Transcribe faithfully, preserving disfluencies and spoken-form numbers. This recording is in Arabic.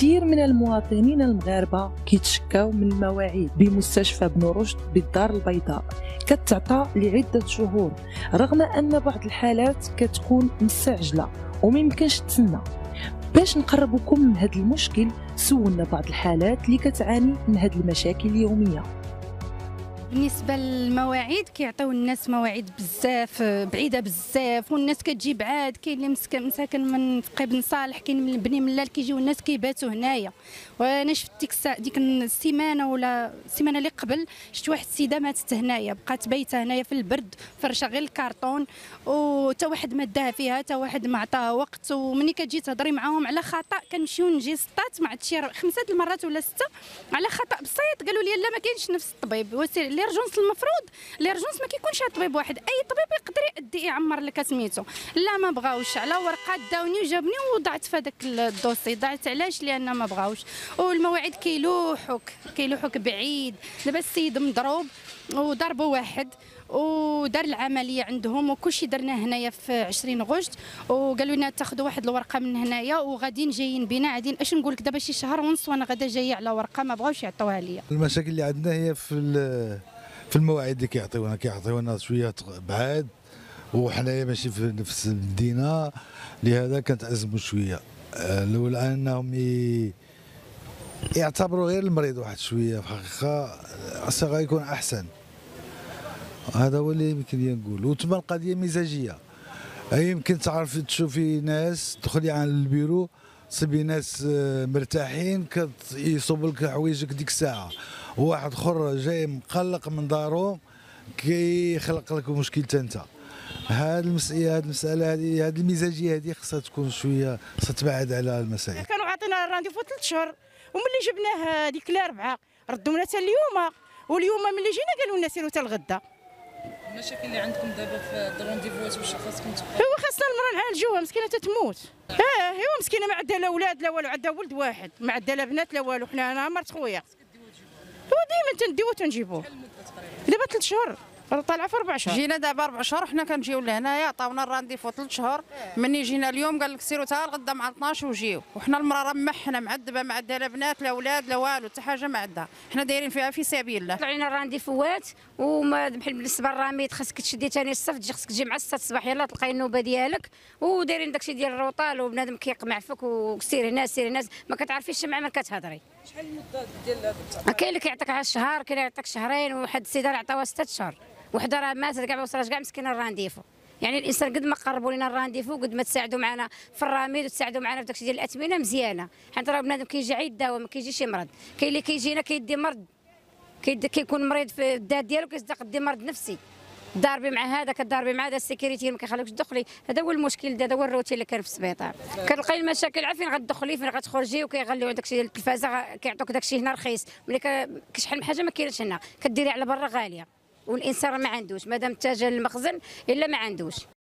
كثير من المواطنين المغاربة كيتشكاو من المواعيد بمستشفى بن رشد بالدار البيضاء كتعطى لعدة شهور، رغم أن بعض الحالات كتكون مستعجلة وميمكنش تسنى. باش نقربكم من هذا المشكل سولنا بعض الحالات اللي كتعاني من هذه المشاكل اليومية. بالنسبه للمواعيد كيعطيو الناس مواعيد بزاف بعيده بزاف، والناس كتجي بعاد. كاين اللي مساكن من فقي بن صالح، كاين من بني ملال كيجيو الناس كيباتوا هنايا. وانا شفت ديك ديك السيمانه ولا السيمانه اللي قبل شفت واحد السيده ماتت هنايا، بقات بايته هنايا في البرد، فرشه غير الكرتون وتا واحد ما داها فيها، تا واحد ما عطاها وقت. ومني كتجي تهضري معاهم على خطا كنمشيو نجي سطات مع شي خمسه المرات ولا سته على خطا بسيط، قالوا لي لا ما كاينش نفس الطبيب. ليرجونس المفروض ليرجونس ما كيكونش طبيب واحد، اي طبيب يقدر يدي يعمر لك سميتو. لا ما بغاوش، على ورقه داوني وجابني وضعت في هذاك الدوسي. ضعت علاش؟ لان ما بغاوش. والمواعيد كيلوحوك كيلوحوك بعيد. دابا السيد مضروب وضربوا واحد ودار العمليه عندهم وكلشي درناه هنايا في عشرين غشت، وقالوا لنا تاخذوا واحد الورقه من هنايا وغاديين جايين بينا عادين. اش نقول لك، دابا شي شهر ونص وانا غدا جايه على ورقه ما بغاوش يعطوها ليا. المشاكل اللي عندنا هي في في المواعيد اللي كيعطيونا كيعطيونا شويه بعاد، وحنايا ماشي في نفس المدينه، لهذا كنتأزموا شويه. لولا انهم يعتبروا غير المريض واحد شويه في الحقيقه عسى غيكون احسن. هذا هو اللي يمكن لي نقول. وتما القضيه مزاجيه، يمكن تعرفي تشوفي ناس تدخلي على البيرو تصيبي ناس مرتاحين كيصوب لك حوايجك ديك الساعه، وواحد اخر جاي مقلق من دارو كيخلق لك مشكل حتى انت. هاد المسألة هاد المسألة هذه هاد المزاجيه هذه خصها تكون شويه، خصها تبعد على المسائل. كانوا عاطينا الرانديفو ثلاث شهور وملي جبناه هذيك الاربعاء ردوا لنا حتى اليوم، واليوم ملي جينا قالوا لنا سيروا حتى الغدا. المشاكل اللي عندكم دابا في الرانديفوات واش خاصكم تبقاو؟ ايوا خاصنا المراه نعالجوها مسكينه تتموت. اه ايوا مسكينه ما عندها لا اولاد لا والو، عندها ولد واحد ما عندها لا بنات لا والو. حنا انا مرت خويا وديما تنديو تنجيبوه. دابا ثلاث شهور راه طالعه في اربع شهور. جينا دابا اربع شهور حنا كنجيو لهنايا، عطاونا الرانديفو ثلاث شهور. مني جينا اليوم قال لك سيروا تا الغدا مع اثناش وجيو، وحنا المراه راه محنا معذبه ما عندها لا بنات لا اولاد لا والو حتى حاجه ما عندها، حنا دايرين فيها في سبيل الله. طلعنا الرانديفوات وما بحال بالنسبه للرميد خاصك تشدي ثاني الصف، تجي خاصك تجي مع الساعه الصباح يلاه تلقاي النوبه ديالك، ودايرين داكشي ديال الروطال وبنادم كيقمع فيك وسير هنا سير هنا ما كتعرفيش مع من كتهضري. شحال المده ديال كاين اللي كيعطيك على الشهر، كاين اللي يعطيك شهرين، وواحد السيده اللي عطاوها ست شهور. وحده راه ماتت كاع ما وصلتش كاع مسكينه الرانديفو. يعني الانسان قد ما قربوا لنا الرانديفو قد ما تساعدوا معنا في الرميد وتساعدوا معنا في داكشي ديال الاثمنه مزيانه، حيت راه بنادم كيجي عيد دواء ما كيجيش مرض. كاين اللي كيجينا كيدي مرض كيكون مريض في الداد ديالو كيصدق دي مرض نفسي، ضاربي مع هذا كضاربي مع هذا، السيكوريتي ما كيخليكش تدخلي. هذا هو المشكل، هذا هو الروتين اللي كان في السبيطار. كتلقاي المشاكل عا فين غتدخلي فين غتخرجي، وكيغليو عندك شي ديال التلفازه كيعطوك داكشي هنا رخيص، ملي كشحال من حاجه ما كاينش هنا كديري على برا غاليه، والانسان ما عندوش مادام تاجر المخزن الا ما عندوش.